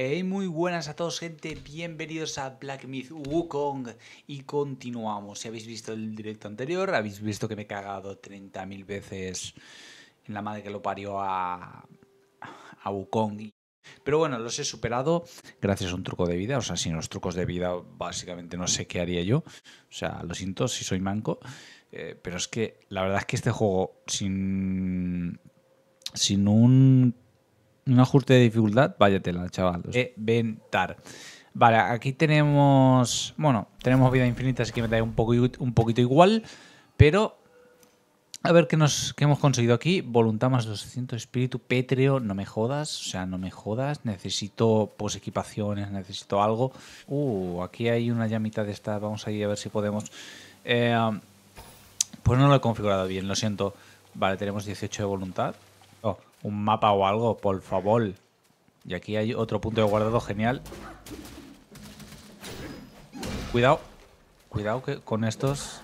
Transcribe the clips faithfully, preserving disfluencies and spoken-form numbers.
Hey, muy buenas a todos, gente, bienvenidos a Black Myth Wukong y continuamos. Si habéis visto el directo anterior, habéis visto que me he cagado treinta mil veces en la madre que lo parió a, a Wukong. Pero bueno, los he superado gracias a un truco de vida. O sea, sin los trucos de vida básicamente no sé qué haría yo. O sea, lo siento si soy manco, eh, pero es que la verdad es que este juego sin, sin un... un ajuste de dificultad, váyatela, chaval. Reventar. Vale, aquí tenemos... Bueno, tenemos vida infinita, así que me da un, poco, un poquito igual. Pero... A ver qué, nos, qué hemos conseguido aquí. Voluntad más doscientos, espíritu, pétreo. No me jodas, o sea, no me jodas. Necesito, pues, equipaciones, necesito algo. Uh, aquí hay una llamita de esta. Vamos ahí a ver si podemos... Eh, pues no lo he configurado bien, lo siento. Vale, tenemos dieciocho de voluntad. Oh, un mapa o algo, por favor. Y aquí hay otro punto de guardado genial. Cuidado. Cuidado que con estos.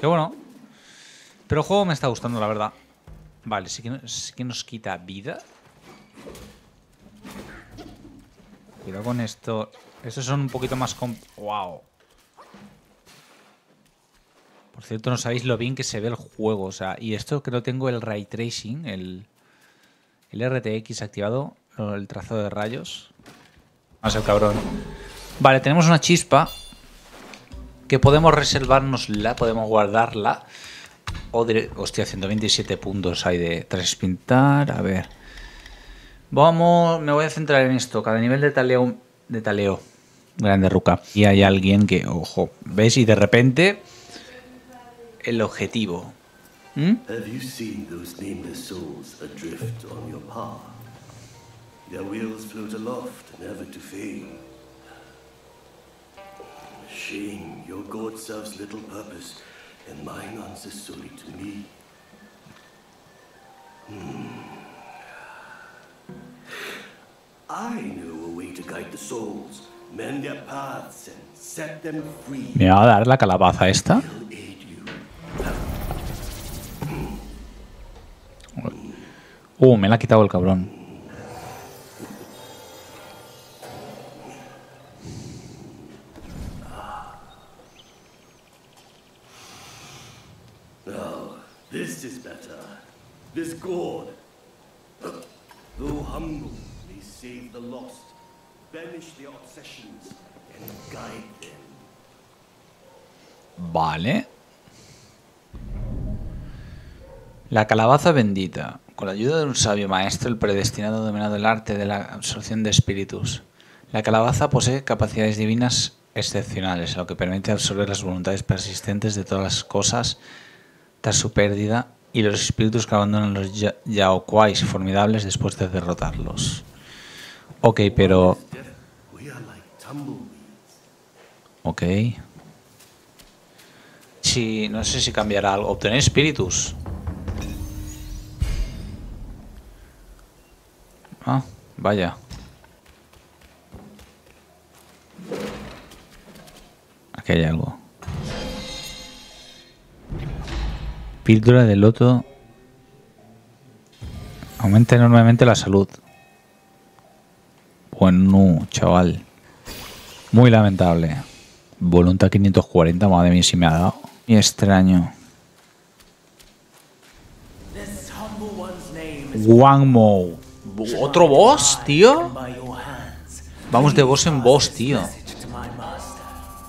Qué bueno. Pero el juego me está gustando, la verdad. Vale, sí que, sí que nos quita vida. Cuidado con esto. Estos son un poquito más... Comp wow. Por cierto, no sabéis lo bien que se ve el juego. O sea, y esto que no tengo el Ray Tracing, el... El R T X activado, el trazado de rayos. No sé, cabrón. Vale, tenemos una chispa que podemos reservárnosla, podemos guardarla. O dire... Hostia, ciento veintisiete puntos hay de tres pintar. A ver. Vamos, me voy a centrar en esto. Cada nivel de taleo. De taleo. Grande ruca. Y hay alguien que, ojo, ¿veis? Y de repente, el objetivo. Have you seen those nameless souls adrift on your path? Their wheels float aloft, never to fame. Shame, your god serves little purpose, and mine answers solely to me. Hmm. I know a way to guide the souls, mend their paths, and set them free. Me va a dar la calabaza esta. Uh, me la ha quitado el cabrón. Oh, this is better. This gourd, though humble, may save the lost, banish their obsessions and guide them. Vale. La calabaza bendita. Con la ayuda de un sabio maestro, el predestinado dominado el arte de la absorción de espíritus. La calabaza posee capacidades divinas excepcionales, lo que permite absorber las voluntades persistentes de todas las cosas tras su pérdida y los espíritus que abandonan los Yaokwai formidables después de derrotarlos. Ok, pero... Ok. Sí, no sé si cambiará algo. Obtener espíritus. Ah, vaya. Aquí hay algo. Píldora de loto. Aumenta enormemente la salud. Bueno, chaval. Muy lamentable. Voluntad quinientos cuarenta, madre mía, si me ha dado. Y extraño. Wang Mou. ¿Otro boss, tío? Vamos de boss en boss, tío.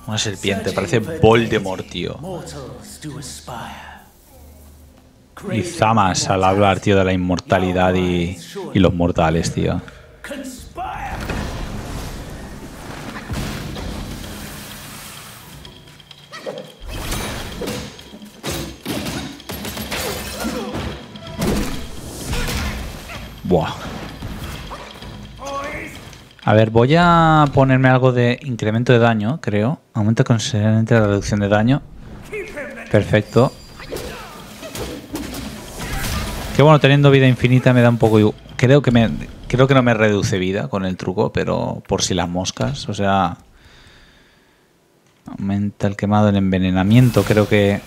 Una serpiente, parece Voldemort, tío. Y Zamas al hablar, tío, de la inmortalidad y, y los mortales, tío. Buah. A ver, voy a ponerme algo de incremento de daño, creo. Aumenta considerablemente la reducción de daño. Perfecto. Que bueno, teniendo vida infinita me da un poco... Creo que, me... Creo que no me reduce vida con el truco, pero por si las moscas. O sea... Aumenta el quemado, el envenenamiento, creo que...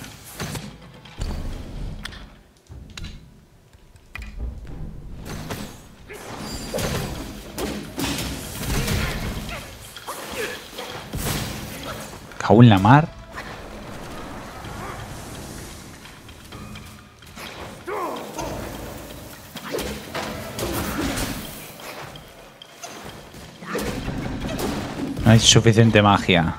Cago en la mar. No hay suficiente magia.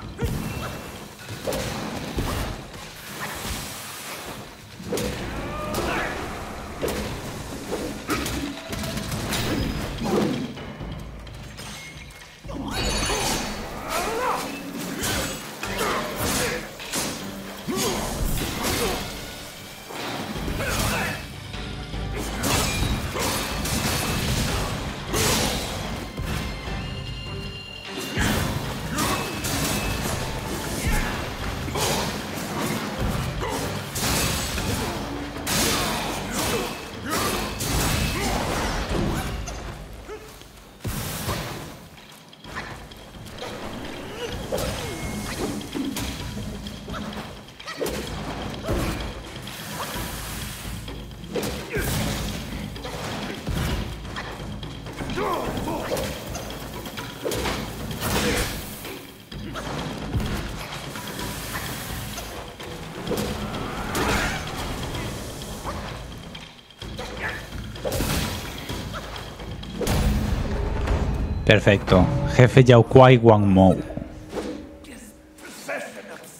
Perfecto. Jefe Yaokwai Wang Mou.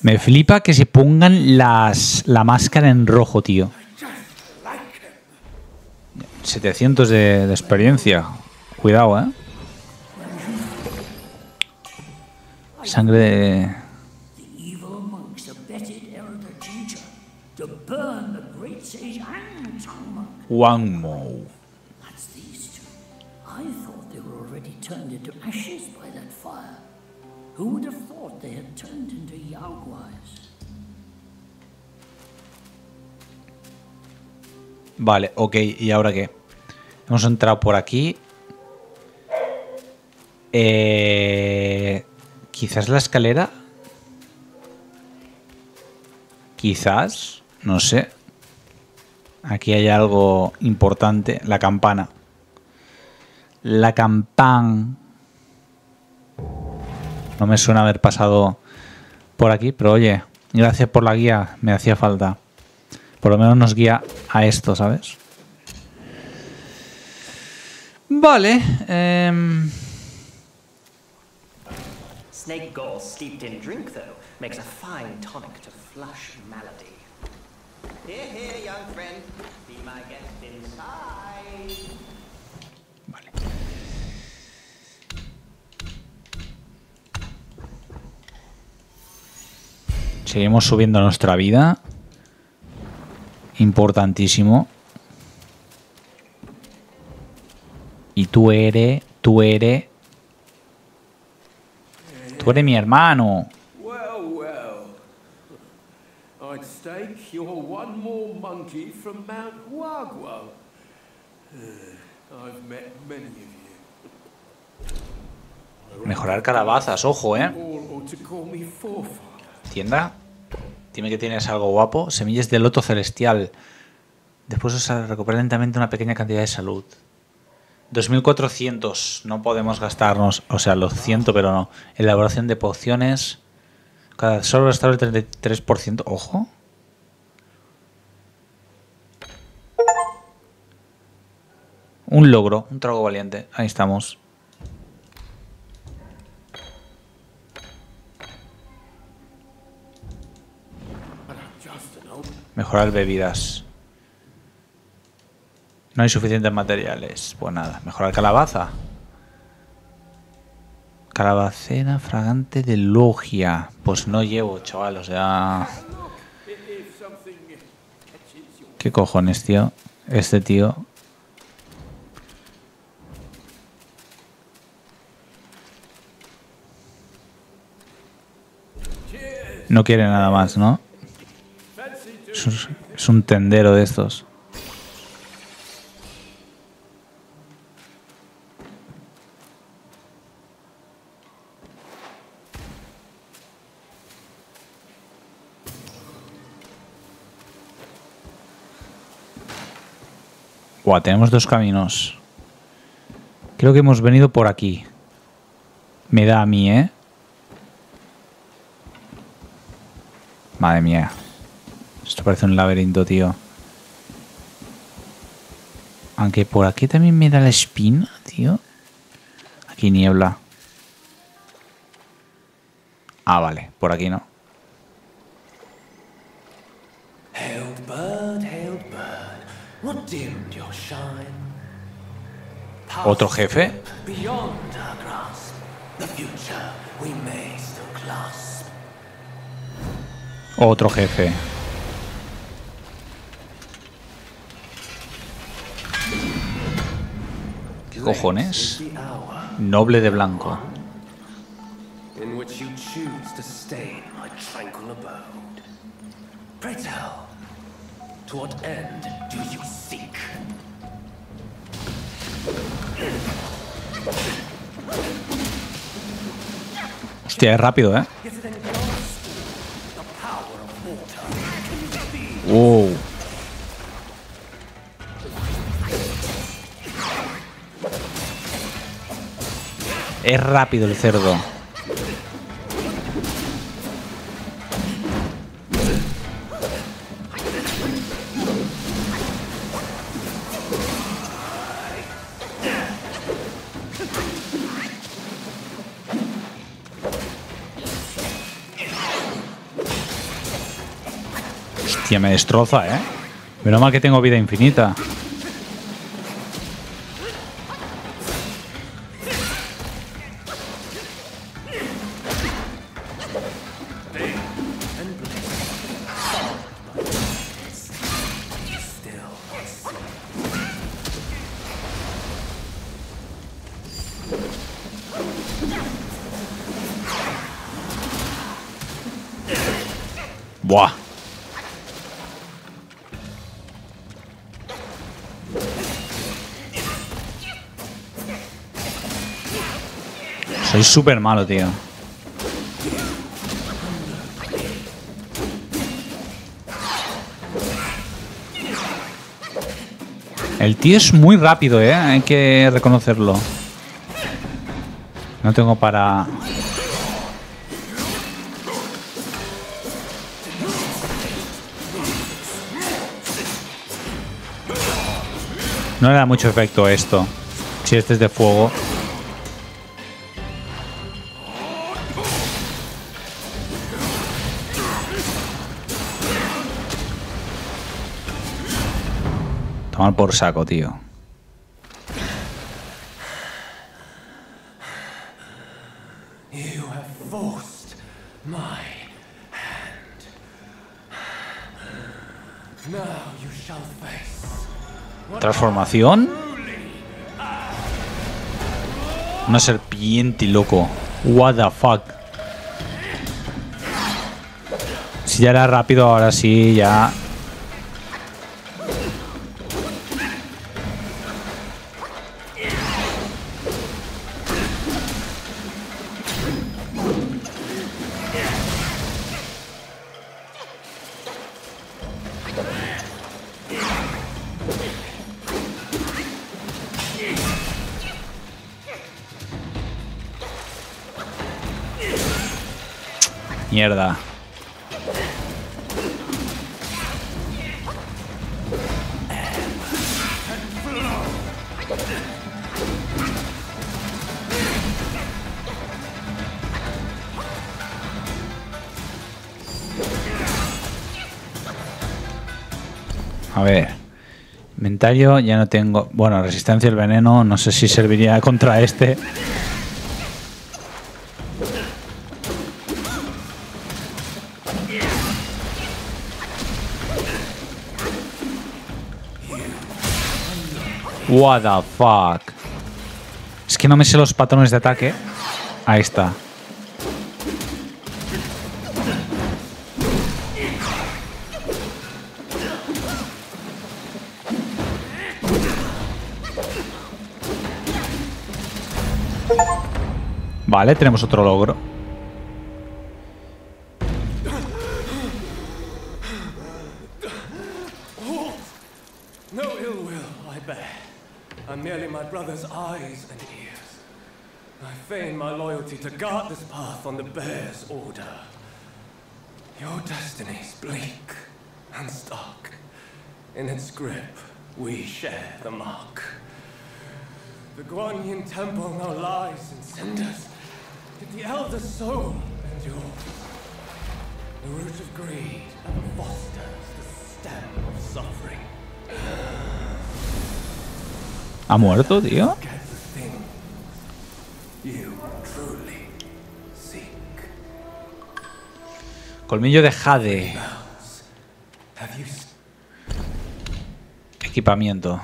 Me flipa que se pongan las la máscara en rojo, tío. setecientos de, de experiencia. Cuidado, ¿eh? Sangre de... Wang Mou. Turned into ashes by that fire. Who would have thought they had turned into Yaokwais? Vale, ok, ¿y ahora qué? Hemos entrado por aquí. Eh, Quizás la escalera. Quizás, no sé. Aquí hay algo importante, la campana. La campana. No me suena haber pasado por aquí, pero oye, gracias por la guía, me hacía falta. Por lo menos nos guía a esto, ¿sabes? Vale. Eh... Snake gall steeped in drink, though, makes a fine tonic to flush malady. Here, here, young friend, be my guest inside. Vale. Seguimos subiendo nuestra vida. Importantísimo. Y tú eres, tú eres... Tú eres mi hermano. Well, well. I'd stake you're one more monkey from Mount Wagwa. Mejorar calabazas, ojo, eh. Tienda. Dime que tienes algo guapo. Semillas de loto celestial. Después os recupera lentamente una pequeña cantidad de salud. dos mil cuatrocientos. No podemos gastarnos. O sea, lo siento, pero no. Elaboración de pociones. Cada solo restaura el treinta y tres por ciento. Ojo. Un logro, un trago valiente. Ahí estamos. Mejorar bebidas. No hay suficientes materiales. Pues nada, mejorar calabaza. Calabacera fragante de logia. Pues no llevo, chaval, o sea... ¿Qué cojones, tío? Este tío... No quiere nada más, ¿no? Es un tendero de estos. Buah, tenemos dos caminos. Creo que hemos venido por aquí. Me da a mí, ¿eh? Madre mía. Esto parece un laberinto, tío. Aunque por aquí también me da la espina, tío. Aquí niebla. Ah, vale. Por aquí no. Hail bird, hail bird. What dimmed your shine? ¿Otro jefe? Beyond our grasp, the future we may still clasp. Otro jefe. ¿Qué cojones? Noble de blanco. In which you choose to stay in my tranquil abode. Pray tell, to what end do you seek? Hostia, es rápido, ¿eh? Wow. Es rápido el cerdo. Hostia, me destroza, ¿eh? Menos mal que tengo vida infinita. Buah. Soy súper malo, tío. El tío es muy rápido, ¿eh? Hay que reconocerlo. No tengo para... No le da mucho efecto esto. Si este es de fuego. Tomar por saco, tío. You have forced my hand. Now you shall face. Transformación. Una serpiente, loco. What the fuck. Si ya era rápido, ahora sí, ya. Mierda. A ver. Inventario ya no tengo. Bueno, resistencia al veneno. No sé si serviría contra este. What the fuck. Es que no me sé los patrones de ataque. Ahí está. Vale, tenemos otro logro. Your destiny is bleak and stark. In its grip, we share the mark. The Guanyin temple now lies in cinders. Did the elder soul endure? The root of greed fosters the stem of suffering. ¿Ha muerto, tío? Colmillo de jade. Equipamiento.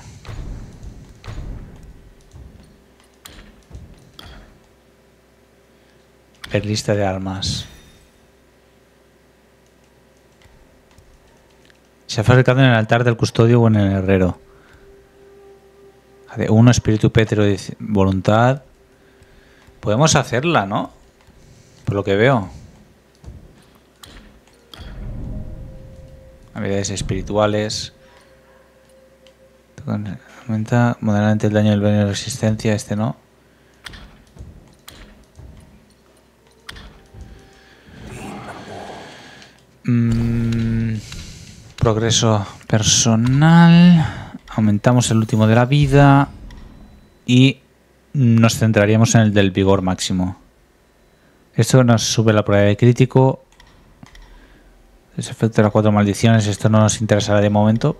Ver lista de armas. Se ha fabricado en el altar del custodio o en el herrero. Uno, espíritu pétreo, voluntad. Podemos hacerla, ¿no? Por lo que veo. Habilidades espirituales. Aumenta moderadamente el daño del veneno y resistencia. Este no. Mm, progreso personal. Aumentamos el último de la vida. Y nos centraríamos en el del vigor máximo. Esto nos sube la probabilidad de crítico. El efecto de las cuatro maldiciones, esto no nos interesará de momento.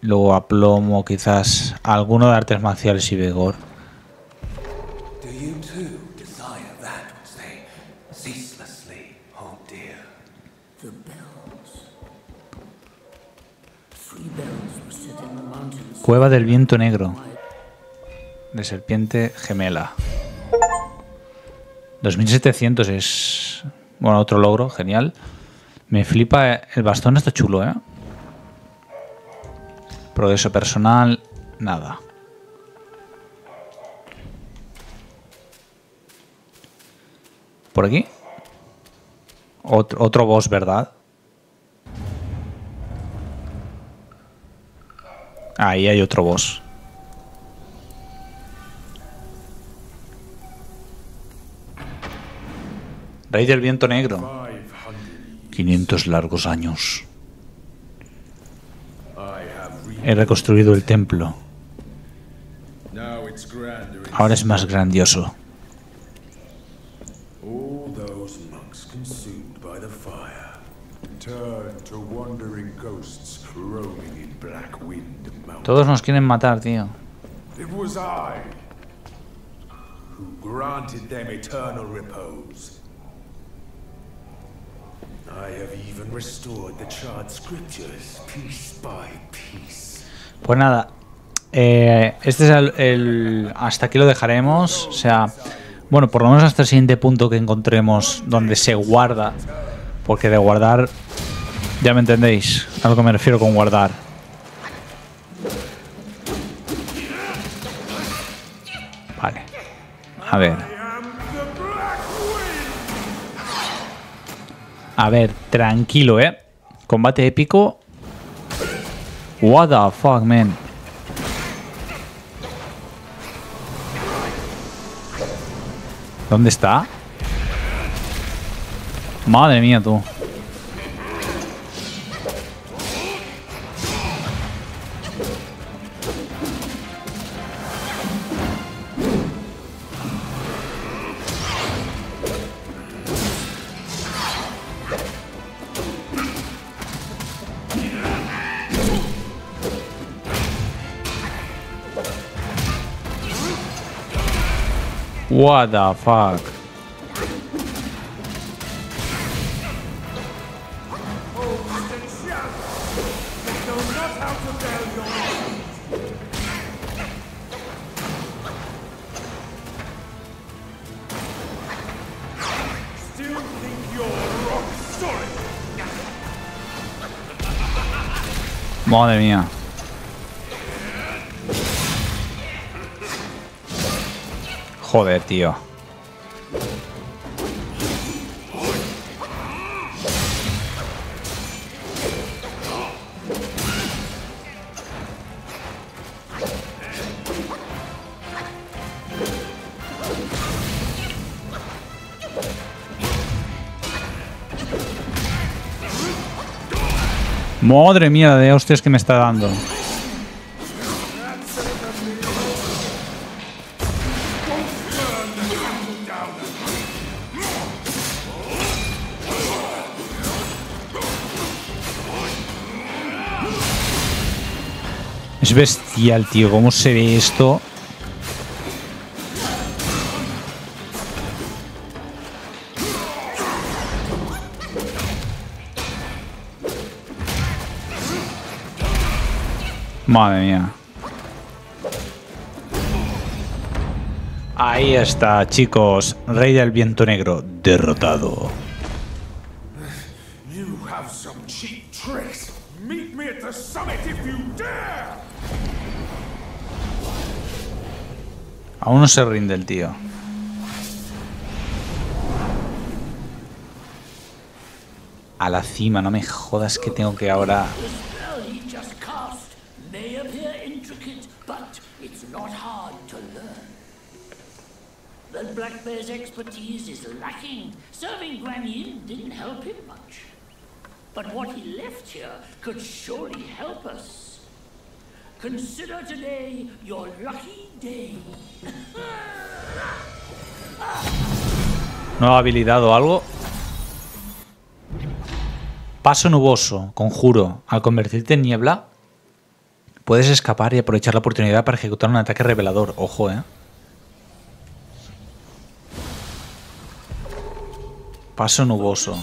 Luego aplomo, quizás alguno de artes marciales y vigor. Cueva del Viento Negro. De serpiente gemela. dos mil setecientos es... Bueno, otro logro, genial. Me flipa, el bastón está chulo, ¿eh? Progreso personal, nada. ¿Por aquí? Otro, otro boss, ¿verdad? Ahí hay otro boss. Rey del Viento Negro. quinientos largos años. He reconstruido el templo. Ahora es más grandioso. Todos nos quieren matar, tío. Pues nada, eh, este es el, el... hasta aquí lo dejaremos. O sea, bueno, por lo menos hasta el siguiente punto que encontremos donde se guarda. Porque de guardar, ya me entendéis a lo que me refiero con guardar. Vale, a ver. A ver, tranquilo, eh. Combate épico. What the fuck, man. ¿Dónde está? Madre mía, tú. What the fuck? Madre mía. Joder, tío. Madre mía de hostias que me está dando. Es bestial, tío. ¿Cómo se ve esto? Madre mía. Ahí está, chicos. Rey del Viento Negro derrotado. Aún no se rinde el tío. A la cima, no me jodas que tengo que ahora... But Black Bear's expertise is lacking. Serving Guanyin didn't help him much. But what he left here could surely help us. Consider today your lucky day. ¿No ha habilitado algo? Paso nuboso, conjuro. Al convertirte en niebla, puedes escapar y aprovechar la oportunidad para ejecutar un ataque revelador. Ojo, eh. Paso nuboso.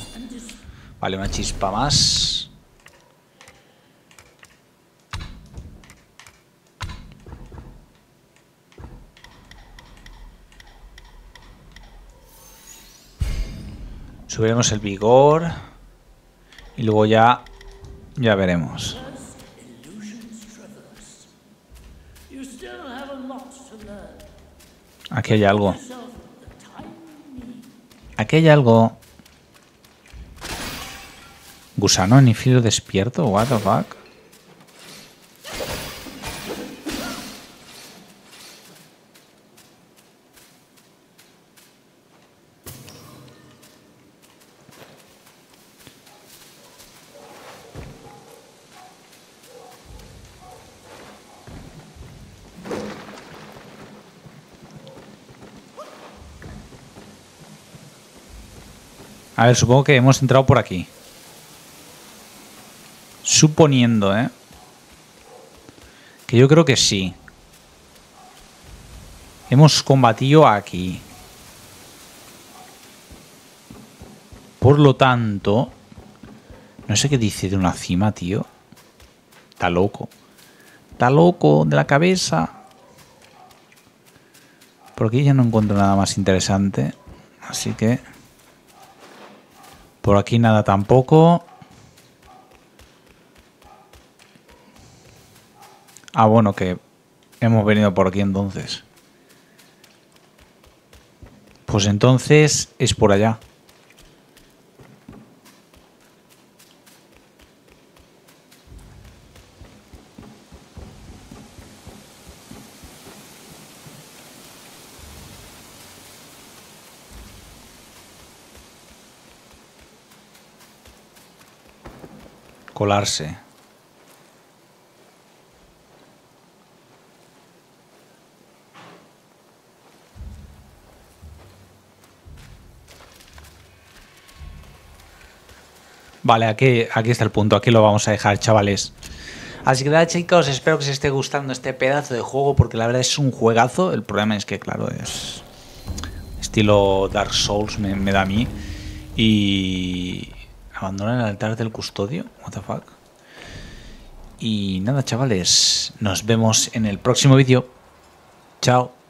Vale, una chispa más. Subiremos el vigor. Y luego ya... Ya veremos. Aquí hay algo. Aquí hay algo... Gusano en filo despierto, what the fuck. A ver, supongo que hemos entrado por aquí. Suponiendo, ¿eh? Que yo creo que sí. Hemos combatido aquí. Por lo tanto... No sé qué dice de una cima, tío. Está loco. Está loco de la cabeza. Por aquí ya no encuentro nada más interesante. Así que... Por aquí nada tampoco... Ah, bueno, que hemos venido por aquí entonces. Pues entonces es por allá. Colarse. Vale, aquí, aquí está el punto, aquí lo vamos a dejar, chavales. Así que nada, chicos, espero que os esté gustando este pedazo de juego, porque la verdad es un juegazo. El problema es que, claro, es estilo Dark Souls, me, me da a mí. Y... Abandonar el altar del custodio, what the fuck. Y nada, chavales, nos vemos en el próximo vídeo. Chao.